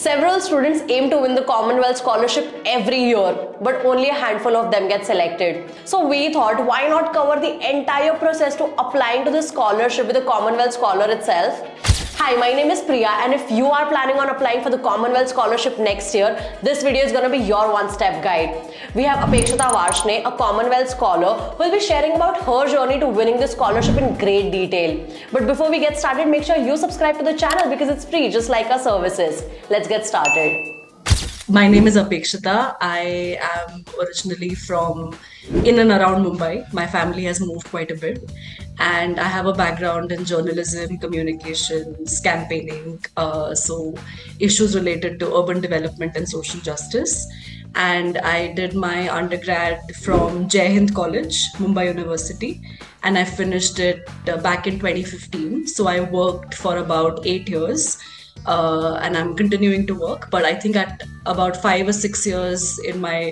Several students aim to win the Commonwealth Scholarship every year, but only a handful of them get selected. So we thought, why not cover the entire process to applying to the scholarship with a Commonwealth Scholar itself? Hi, my name is Priya, and if you are planning on applying for the Commonwealth Scholarship next year, this video is going to be your one-step guide. We have Apekshita Varshney, a Commonwealth Scholar, who will be sharing about her journey to winning this scholarship in great detail. But before we get started, make sure you subscribe to the channel because it's free, just like our services. Let's get started. My name is Apekshita. I am originally from in and around Mumbai. My family has moved quite a bit. And I have a background in journalism, communications, campaigning, so issues related to urban development and social justice. And I did my undergrad from Jai Hind College, Mumbai University, and I finished it back in 2015. So I worked for about 8 years and I'm continuing to work, but I think at about 5 or 6 years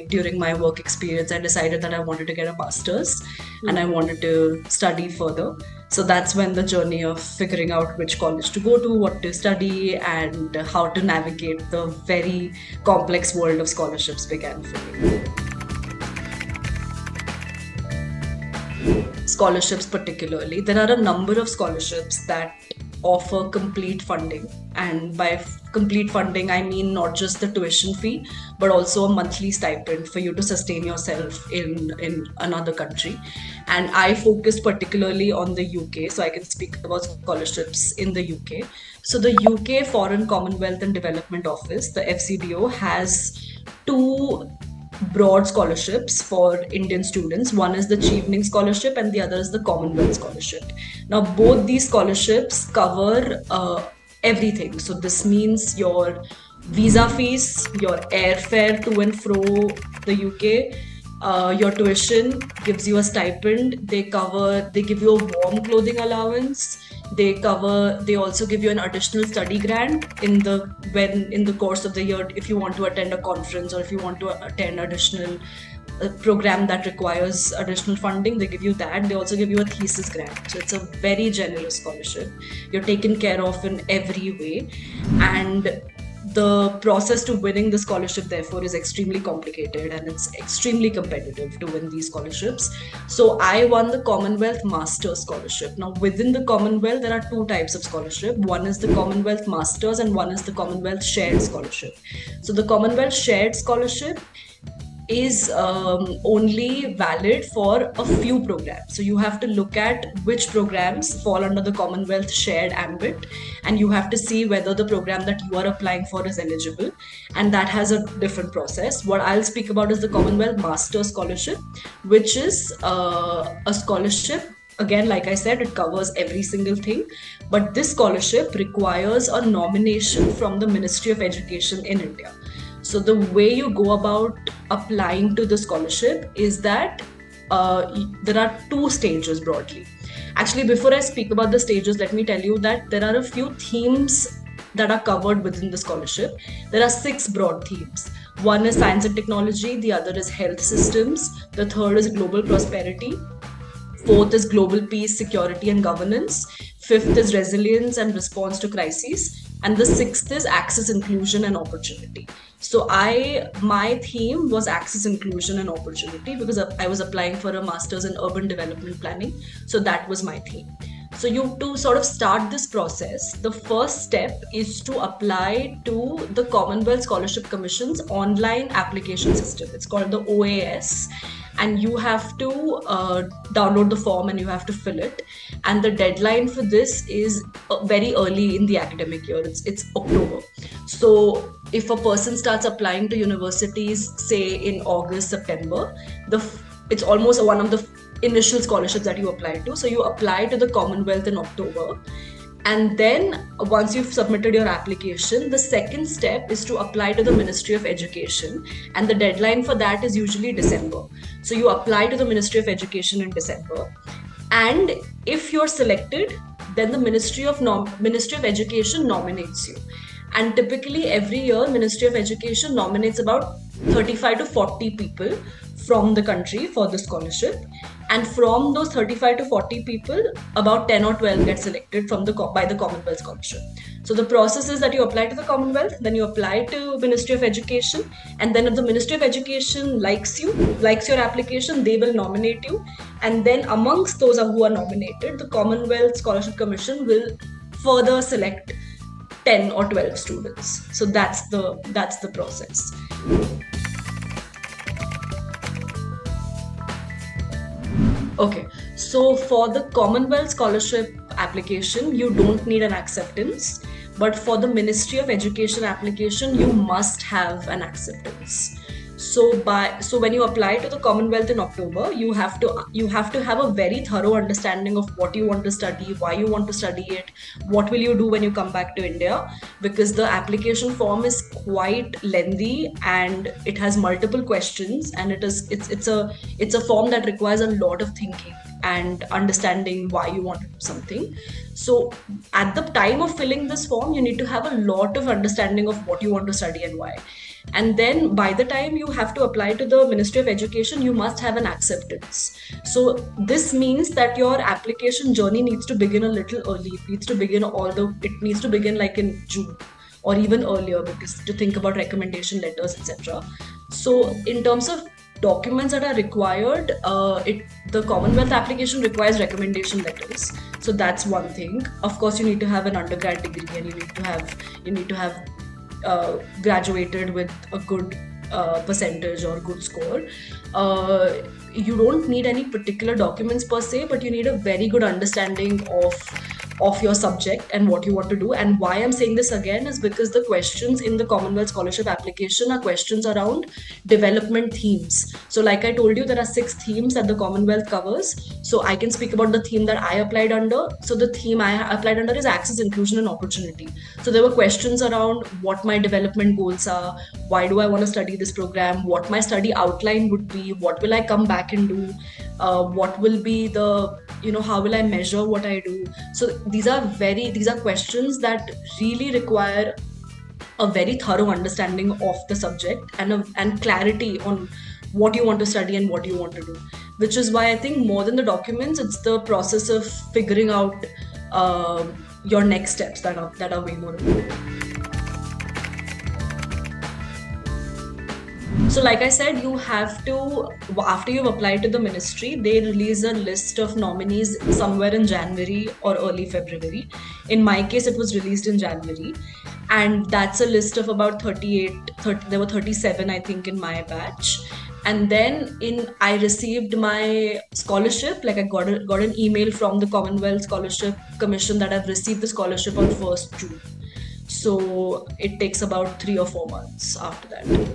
during my work experience, I decided that I wanted to get a master's and I wanted to study further. So that's when the journey of figuring out which college to go to, what to study, and how to navigate the very complex world of scholarships began for me. Scholarships particularly, there are a number of scholarships that offer complete funding, and by complete funding I mean not just the tuition fee but also a monthly stipend for you to sustain yourself in another country. And I focused particularly on the UK, so I can speak about scholarships in the UK. So the UK Foreign Commonwealth and Development Office, the FCDO, has two broad scholarships for Indian students. One is the Chevening Scholarship and the other is the Commonwealth Scholarship. Now both these scholarships cover everything. So this means your visa fees, your airfare to and fro the UK, your tuition, gives you a stipend, they give you a warm clothing allowance, they also give you an additional study grant in the course of the year if you want to attend a conference or if you want to attend additional program that requires additional funding. They give you that. They also give you a thesis grant. So it's a very generous scholarship. You're taken care of in every way, and the process to winning the scholarship therefore is extremely complicated, and it's extremely competitive to win these scholarships. So I won the Commonwealth Master's Scholarship. Now within the Commonwealth there are two types of scholarship. One is the Commonwealth Master's and one is the Commonwealth Shared Scholarship. So the Commonwealth Shared Scholarship is only valid for a few programs. So you have to look at which programs fall under the Commonwealth Shared ambit, and you have to see whether the program that you are applying for is eligible, and that has a different process. What I'll speak about is the Commonwealth Master Scholarship, which is a scholarship. Again, like I said, it covers every single thing, but this scholarship requires a nomination from the Ministry of Education in India. So the way you go about applying to the scholarship is that there are two stages broadly. Actually, before I speak about the stages, let me tell you that there are a few themes that are covered within the scholarship. There are 6 broad themes. One is science and technology, the other is health systems, the third is global prosperity, fourth is global peace, security and governance, fifth is resilience and response to crises, and the sixth is access, inclusion and opportunity. So my theme was access, inclusion and opportunity because I was applying for a master's in urban development planning. So that was my theme. So to sort of start this process, the first step is to apply to the Commonwealth Scholarship Commission's online application system. It's called the OAS. And you have to download the form and you have to fill it. And the deadline for this is very early in the academic year. It's October. So if a person starts applying to universities, say in August, September, it's almost one of the initial scholarships that you apply to. So you apply to the Commonwealth in October. And then once you've submitted your application, the second step is to apply to the Ministry of Education. And the deadline for that is usually December. So you apply to the Ministry of Education in December. And if you're selected, then the Ministry of Education nominates you. And typically every year, Ministry of Education nominates about 35 to 40 people from the country for the scholarship, and from those 35 to 40 people, about 10 or 12 get selected from by the Commonwealth Scholarship. So the process is that you apply to the Commonwealth, then you apply to Ministry of Education, and then if the Ministry of Education likes your application, they will nominate you. And then amongst those who are nominated, the Commonwealth Scholarship Commission will further select 10 or 12 students. So that's the process. Okay, so for the Commonwealth Scholarship application, you don't need an acceptance, but for the Ministry of Education application, you must have an acceptance. So when you apply to the Commonwealth in October, you have to have a very thorough understanding of what you want to study, why you want to study it, what will you do when you come back to India, because the application form is quite lengthy and it has multiple questions, and it's a form that requires a lot of thinking and understanding why you want to do something. So at the time of filling this form, you need to have a lot of understanding of what you want to study and why. And then by the time you have to apply to the Ministry of Education, you must have an acceptance. So this means that your application journey needs to begin a little early. It needs to begin, although it needs to begin like in June or even earlier, because to think about recommendation letters, etc. So in terms of documents that are required, the Commonwealth application requires recommendation letters. So that's one thing. Of course, you need to have an undergrad degree, and you need to have graduated with a good percentage or good score. You don't need any particular documents per se, but you need a very good understanding of your subject and what you want to do. And why I'm saying this again is because the questions in the Commonwealth Scholarship application are questions around development themes. So like I told you, there are 6 themes that the Commonwealth covers. So I can speak about the theme that I applied under. So the theme I applied under is access, inclusion and opportunity. So there were questions around what my development goals are, why do I want to study this program, what my study outline would be, what will I come back and do, what will be the, how will I measure what I do. So these are questions that really require a very thorough understanding of the subject and clarity on what you want to study and what you want to do, which is why I think more than the documents, it's the process of figuring out your next steps that are way more important. So like I said, you have to, after you've applied to the ministry, they release a list of nominees somewhere in January or early February. In my case, it was released in January. And that's a list of about there were 37, I think, in my batch. And then I received my scholarship, like I got an email from the Commonwealth Scholarship Commission that I've received the scholarship on 1st June. So it takes about 3 or 4 months after that.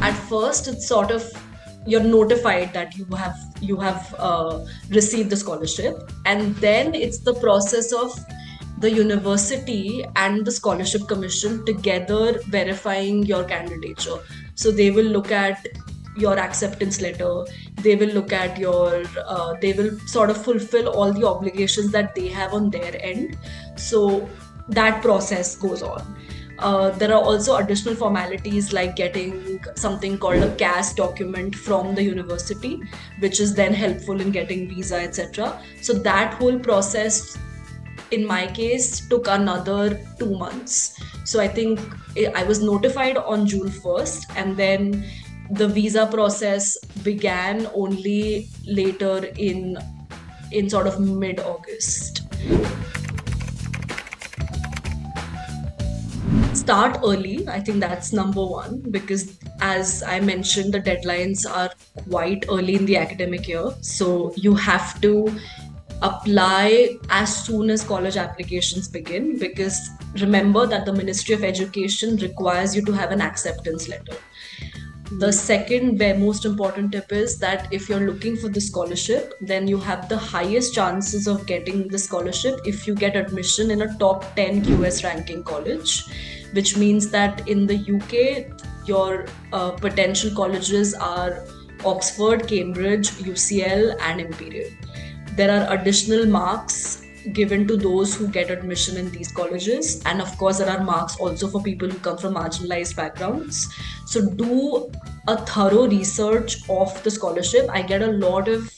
At first, it's sort of, you're notified that you have received the scholarship, and then it's the process of the university and the scholarship commission together verifying your candidature. So they will look at your acceptance letter, they will look at your, they will sort of fulfill all the obligations that they have on their end. So that process goes on. There are also additional formalities like getting something called a CAS document from the university, which is then helpful in getting visa, etc. So that whole process, in my case, took another 2 months. So I think I was notified on June 1st, and then the visa process began only later in sort of mid-August. Start early, I think that's number one, because as I mentioned, the deadlines are quite early in the academic year. So you have to apply as soon as college applications begin, because remember that the Ministry of Education requires you to have an acceptance letter. The second, where most important tip is that if you're looking for the scholarship, then you have the highest chances of getting the scholarship if you get admission in a top 10 QS ranking college, which means that in the UK, your potential colleges are Oxford, Cambridge, UCL and Imperial. There are additional marks given to those who get admission in these colleges. And of course, there are marks also for people who come from marginalized backgrounds. So do a thorough research of the scholarship. I get a lot of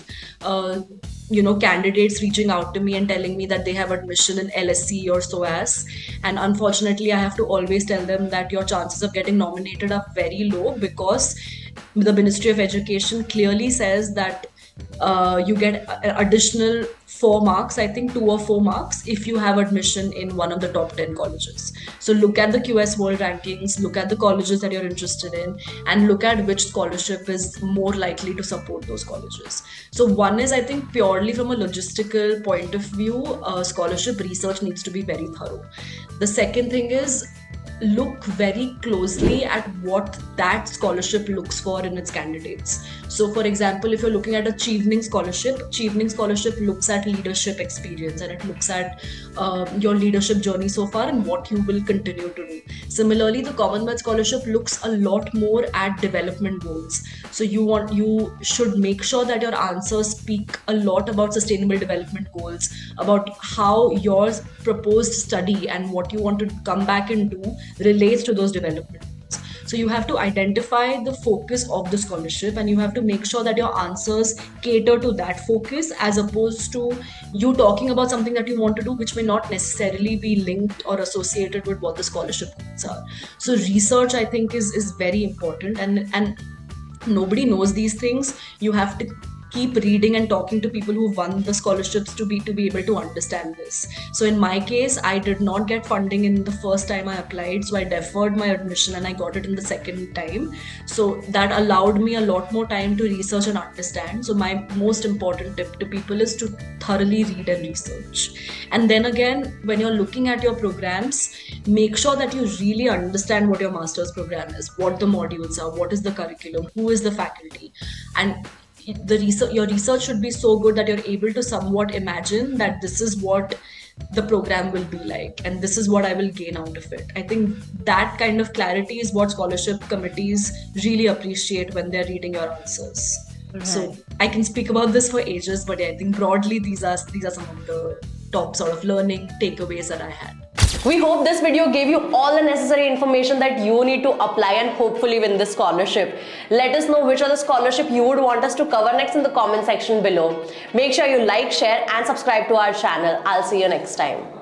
candidates reaching out to me and telling me that they have admission in LSE or SOAS. And unfortunately, I have to always tell them that your chances of getting nominated are very low, because the Ministry of Education clearly says that you get additional 4 marks, I think 2 or 4 marks, if you have admission in one of the top 10 colleges. So look at the QS world rankings, look at the colleges that you're interested in, and look at which scholarship is more likely to support those colleges. So one is, I think, purely from a logistical point of view, scholarship research needs to be very thorough. The second thing is, look very closely at what that scholarship looks for in its candidates. So for example, if you're looking at a Chevening Scholarship looks at leadership experience, and it looks at your leadership journey so far and what you will continue to do. Similarly, the Commonwealth Scholarship looks a lot more at development goals. So you should make sure that your answers speak a lot about sustainable development goals, about how your proposed study and what you want to come back and do relates to those developments. So you have to identify the focus of the scholarship, and you have to make sure that your answers cater to that focus, as opposed to you talking about something that you want to do which may not necessarily be linked or associated with what the scholarship goals are. So research, I think, is very important, and nobody knows these things. You have to keep reading and talking to people who won the scholarships to be able to understand this. So in my case, I did not get funding in the first time I applied, so I deferred my admission and I got it in the second time. So that allowed me a lot more time to research and understand. So my most important tip to people is to thoroughly read and research. And then again, when you're looking at your programs, make sure that you really understand what your master's program is, what the modules are, what is the curriculum, who is the faculty. And your research should be so good that you're able to somewhat imagine that this is what the program will be like and this is what I will gain out of it. I think that kind of clarity is what scholarship committees really appreciate when they're reading your answers. Right. So I can speak about this for ages, but yeah, I think broadly these are some of the top sort of learning takeaways that I had. We hope this video gave you all the necessary information that you need to apply and hopefully win this scholarship. Let us know which other scholarship you would want us to cover next in the comment section below. Make sure you like, share and subscribe to our channel. I'll see you next time.